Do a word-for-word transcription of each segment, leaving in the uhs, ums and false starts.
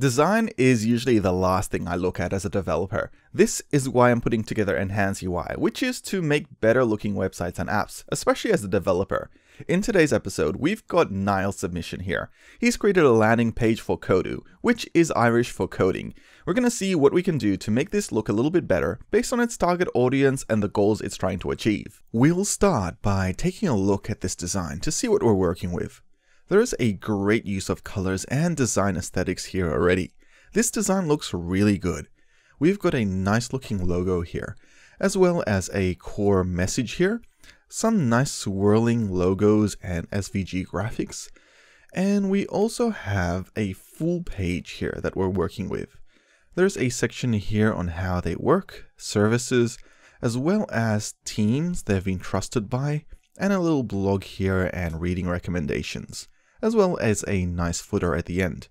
Design is usually the last thing I look at as a developer. This is why I'm putting together Enhance U I, which is to make better looking websites and apps, especially as a developer. In today's episode, we've got Niall's submission here. He's created a landing page for Codu, which is Irish for coding. We're going to see what we can do to make this look a little bit better based on its target audience and the goals it's trying to achieve. We'll start by taking a look at this design to see what we're working with. There is a great use of colors and design aesthetics here already. This design looks really good. We've got a nice looking logo here, as well as a core message here, some nice swirling logos and S V G graphics, and we also have a full page here that we're working with. There's a section here on how they work, services, as well as teams they've been trusted by, and a little blog here and reading recommendations, as well as a nice footer at the end.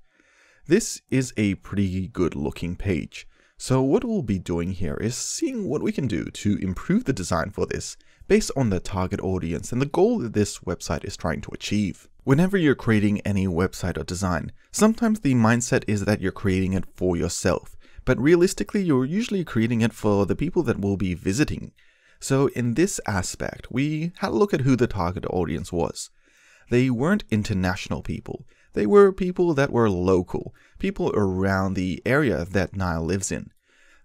This is a pretty good looking page. So what we'll be doing here is seeing what we can do to improve the design for this based on the target audience and the goal that this website is trying to achieve. Whenever you're creating any website or design, sometimes the mindset is that you're creating it for yourself, but realistically you're usually creating it for the people that will be visiting. So in this aspect, we had a look at who the target audience was. They weren't international people. They were people that were local, people around the area that Niall lives in.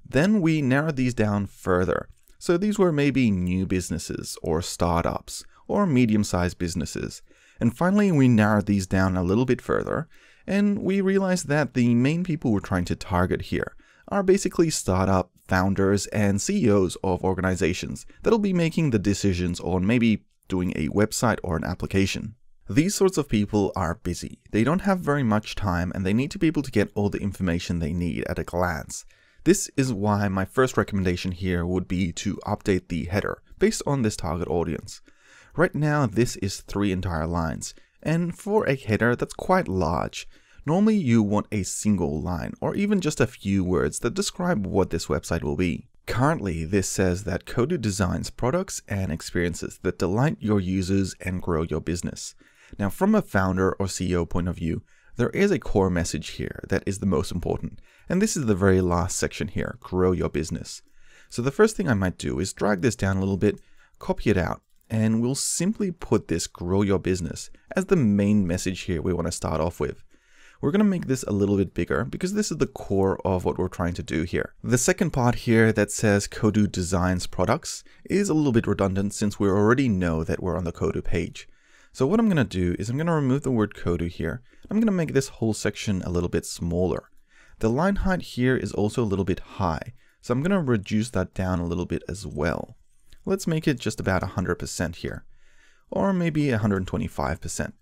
Then we narrowed these down further. So these were maybe new businesses or startups or medium-sized businesses. And finally, we narrowed these down a little bit further, and we realized that the main people we're trying to target here are basically startup founders and C E Os of organizations that'll be making the decisions on maybe doing a website or an application. These sorts of people are busy. They don't have very much time and they need to be able to get all the information they need at a glance. This is why my first recommendation here would be to update the header based on this target audience. Right now, this is three entire lines, and for a header that's quite large, normally you want a single line or even just a few words that describe what this website will be. Currently, this says that Codu designs products and experiences that delight your users and grow your business. Now, from a founder or C E O point of view, there is a core message here that is the most important. And this is the very last section here, grow your business. So the first thing I might do is drag this down a little bit, copy it out, and we'll simply put this grow your business as the main message here we want to start off with. We're going to make this a little bit bigger because this is the core of what we're trying to do here. The second part here that says Codu designs products is a little bit redundant since we already know that we're on the Codu page. So what I'm going to do is I'm going to remove the word Codu here. I'm going to make this whole section a little bit smaller. The line height here is also a little bit high, so I'm going to reduce that down a little bit as well. Let's make it just about one hundred percent here, or maybe one hundred twenty-five percent.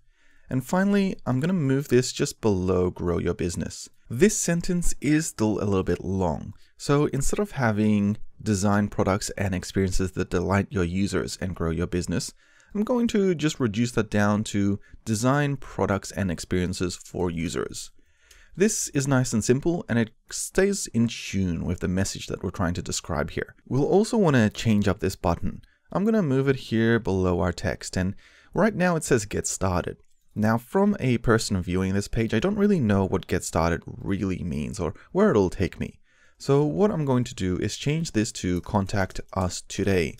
And finally, I'm going to move this just below grow your business. This sentence is still a little bit long. So instead of having design products and experiences that delight your users and grow your business, I'm going to just reduce that down to design products and experiences for users. This is nice and simple, and it stays in tune with the message that we're trying to describe here. We'll also want to change up this button. I'm going to move it here below our text, and right now it says get started. Now, from a person viewing this page, I don't really know what get started really means or where it'll take me. So what I'm going to do is change this to contact us today.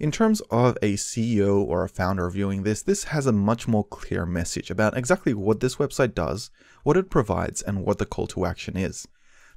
In terms of a C E O or a founder viewing this, this has a much more clear message about exactly what this website does, what it provides, and what the call to action is.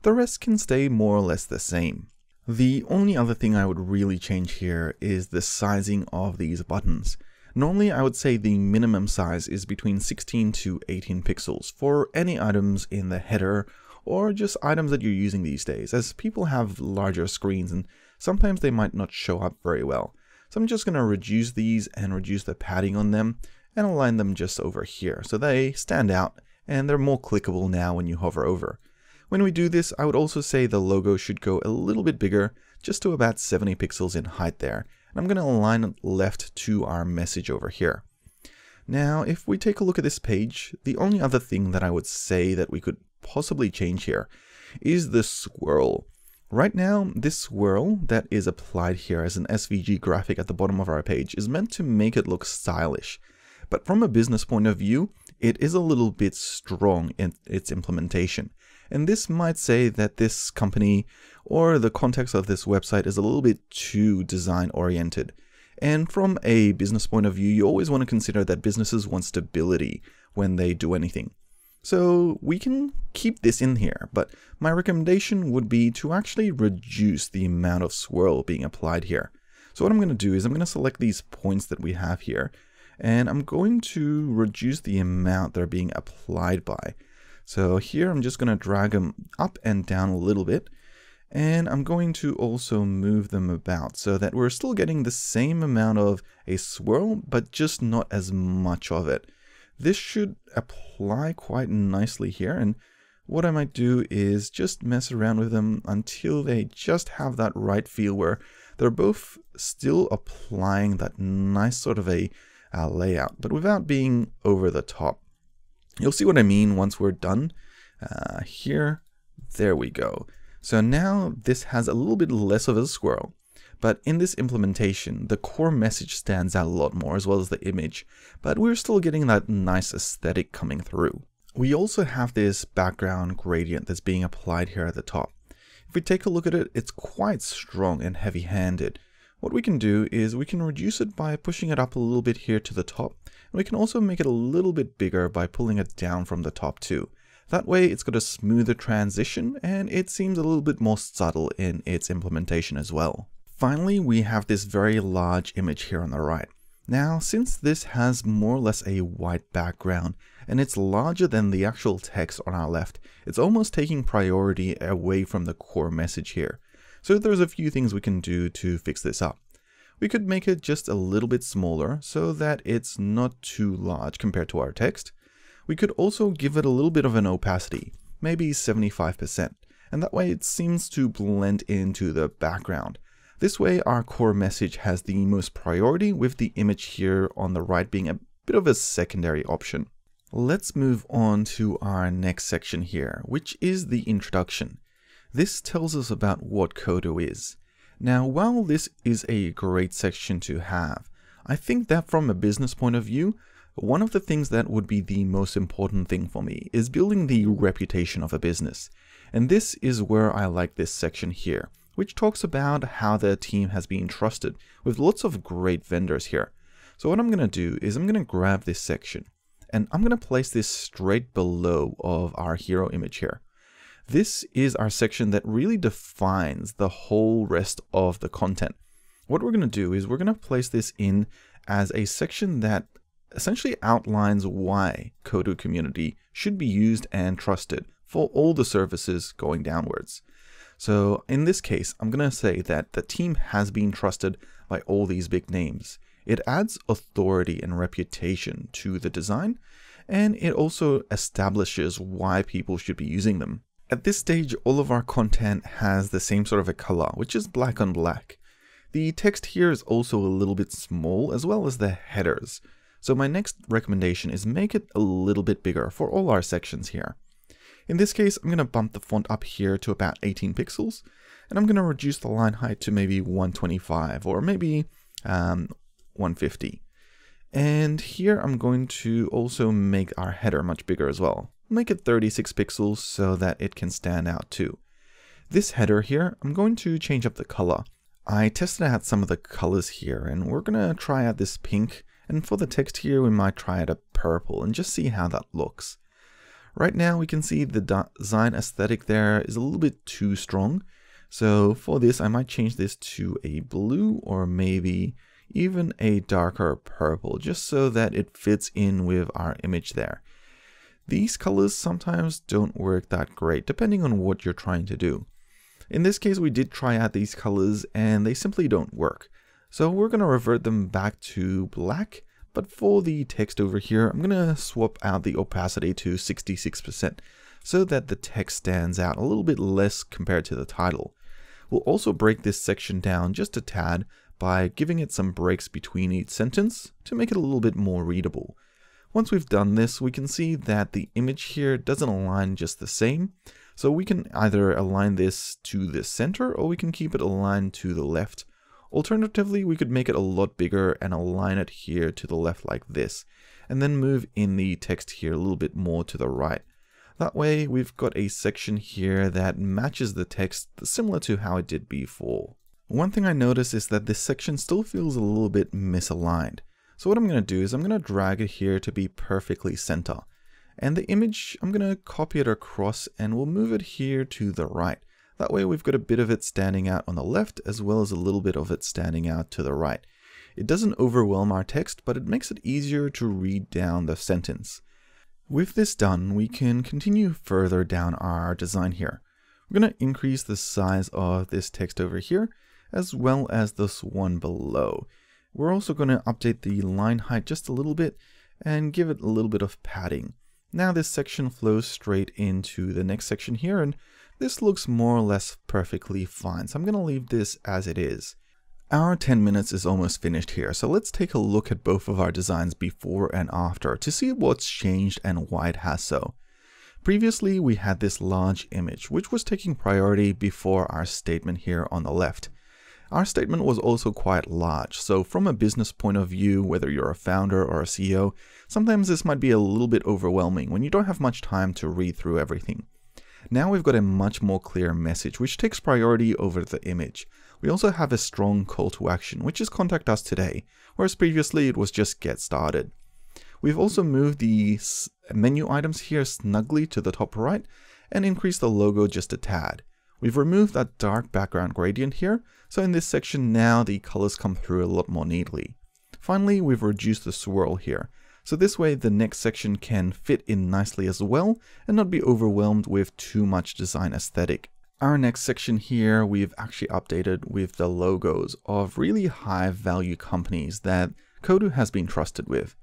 The rest can stay more or less the same. The only other thing I would really change here is the sizing of these buttons. Normally, I would say the minimum size is between sixteen to eighteen pixels for any items in the header or just items that you're using these days, as people have larger screens and sometimes they might not show up very well. So I'm just going to reduce these and reduce the padding on them and align them just over here so they stand out and they're more clickable now when you hover over. When we do this, I would also say the logo should go a little bit bigger, just to about seventy pixels in height there. I'm going to align left to our message over here. Now, if we take a look at this page, the only other thing that I would say that we could possibly change here is the swirl. Right now, this swirl that is applied here as an S V G graphic at the bottom of our page is meant to make it look stylish. But from a business point of view, it is a little bit strong in its implementation. And this might say that this company or the context of this website is a little bit too design oriented. And from a business point of view, you always want to consider that businesses want stability when they do anything. So we can keep this in here, but my recommendation would be to actually reduce the amount of swirl being applied here. So what I'm going to do is I'm going to select these points that we have here, and I'm going to reduce the amount they're being applied by. So here I'm just going to drag them up and down a little bit, and I'm going to also move them about so that we're still getting the same amount of a swirl, but just not as much of it. This should apply quite nicely here, and what I might do is just mess around with them until they just have that right feel where they're both still applying that nice sort of a uh, layout, but without being over the top. You'll see what I mean once we're done. Uh, here, there we go. So now this has a little bit less of a swirl, but in this implementation, the core message stands out a lot more, as well as the image, but we're still getting that nice aesthetic coming through. We also have this background gradient that's being applied here at the top. If we take a look at it, it's quite strong and heavy-handed. What we can do is we can reduce it by pushing it up a little bit here to the top, and we can also make it a little bit bigger by pulling it down from the top too. That way it's got a smoother transition and it seems a little bit more subtle in its implementation as well. Finally, we have this very large image here on the right. Now, since this has more or less a white background and it's larger than the actual text on our left, it's almost taking priority away from the core message here. So there's a few things we can do to fix this up. We could make it just a little bit smaller so that it's not too large compared to our text. We could also give it a little bit of an opacity, maybe seventy-five percent, and that way it seems to blend into the background. This way our core message has the most priority, with the image here on the right being a bit of a secondary option. Let's move on to our next section here, which is the introduction. This tells us about what Codu is. Now, while this is a great section to have, I think that from a business point of view, one of the things that would be the most important thing for me is building the reputation of a business. And this is where I like this section here, which talks about how their team has been trusted with lots of great vendors here. So what I'm going to do is I'm going to grab this section and I'm going to place this straight below of our hero image here. This is our section that really defines the whole rest of the content. What we're going to do is we're going to place this in as a section that essentially outlines why Codu community should be used and trusted for all the services going downwards. So in this case, I'm going to say that the team has been trusted by all these big names. It adds authority and reputation to the design, and it also establishes why people should be using them. At this stage, all of our content has the same sort of a color, which is black on black. The text here is also a little bit small, as well as the headers. So my next recommendation is make it a little bit bigger for all our sections here. In this case, I'm going to bump the font up here to about eighteen pixels, and I'm going to reduce the line height to maybe one twenty-five or maybe um, one fifty. And here I'm going to also make our header much bigger as well. Make it thirty-six pixels so that it can stand out too. This header here, I'm going to change up the color. I tested out some of the colors here, and we're going to try out this pink. And for the text here, we might try it a purple and just see how that looks. Right now, we can see the design aesthetic there is a little bit too strong. So for this, I might change this to a blue or maybe even a darker purple, just so that it fits in with our image there. These colors sometimes don't work that great, depending on what you're trying to do. In this case, we did try out these colors and they simply don't work. So we're going to revert them back to black, but for the text over here, I'm going to swap out the opacity to sixty-six percent so that the text stands out a little bit less compared to the title. We'll also break this section down just a tad by giving it some breaks between each sentence to make it a little bit more readable. Once we've done this, we can see that the image here doesn't align just the same. So we can either align this to the center, or we can keep it aligned to the left. Alternatively, we could make it a lot bigger and align it here to the left like this, and then move in the text here a little bit more to the right. That way we've got a section here that matches the text similar to how it did before. One thing I noticed is that this section still feels a little bit misaligned. So what I'm going to do is I'm going to drag it here to be perfectly center. And the image, I'm going to copy it across and we'll move it here to the right. That way we've got a bit of it standing out on the left as well as a little bit of it standing out to the right. It doesn't overwhelm our text, but it makes it easier to read down the sentence. With this done, we can continue further down our design here. We're going to increase the size of this text over here, as well as this one below. We're also going to update the line height just a little bit and give it a little bit of padding. Now this section flows straight into the next section here, and this looks more or less perfectly fine. So I'm going to leave this as it is. Our ten minutes is almost finished here, so let's take a look at both of our designs before and after to see what's changed and why it has so. Previously, we had this large image, which was taking priority before our statement here on the left. Our statement was also quite large, so from a business point of view, whether you're a founder or a C E O, sometimes this might be a little bit overwhelming when you don't have much time to read through everything. Now we've got a much more clear message, which takes priority over the image. We also have a strong call to action, which is contact us today, whereas previously it was just get started. We've also moved the menu items here snugly to the top right and increased the logo just a tad. We've removed that dark background gradient here, so in this section now the colors come through a lot more neatly. Finally, we've reduced the swirl here, so this way the next section can fit in nicely as well and not be overwhelmed with too much design aesthetic. Our next section here we've actually updated with the logos of really high value companies that Codu has been trusted with.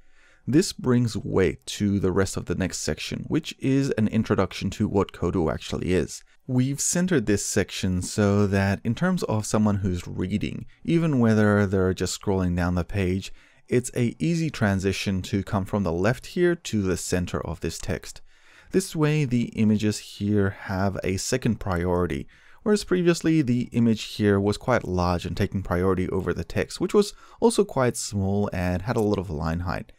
This brings weight to the rest of the next section, which is an introduction to what Codu actually is. We've centered this section so that in terms of someone who's reading, even whether they're just scrolling down the page, it's an easy transition to come from the left here to the center of this text. This way the images here have a second priority, whereas previously the image here was quite large and taking priority over the text, which was also quite small and had a lot of line height.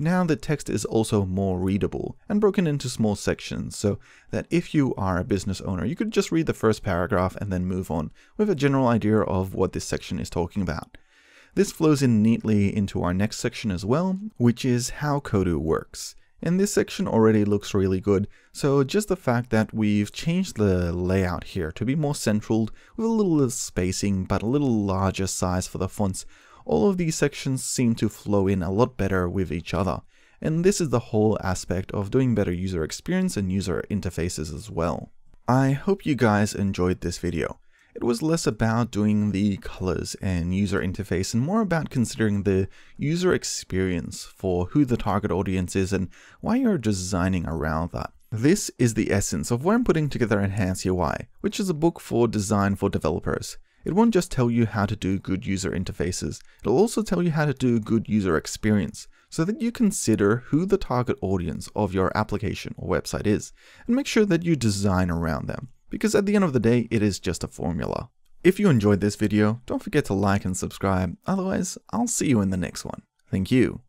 Now the text is also more readable and broken into small sections so that if you are a business owner, you could just read the first paragraph and then move on with a general idea of what this section is talking about. This flows in neatly into our next section as well, which is how Codu works. And this section already looks really good, so just the fact that we've changed the layout here to be more central with a little less spacing but a little larger size for the fonts, all of these sections seem to flow in a lot better with each other. And this is the whole aspect of doing better user experience and user interfaces as well. I hope you guys enjoyed this video. It was less about doing the colors and user interface and more about considering the user experience for who the target audience is and why you're designing around that. This is the essence of why I'm putting together Enhance U I, which is a book for design for developers. It won't just tell you how to do good user interfaces, it'll also tell you how to do good user experience so that you consider who the target audience of your application or website is and make sure that you design around them. Because at the end of the day, it is just a formula. If you enjoyed this video, don't forget to like and subscribe. Otherwise, I'll see you in the next one. Thank you.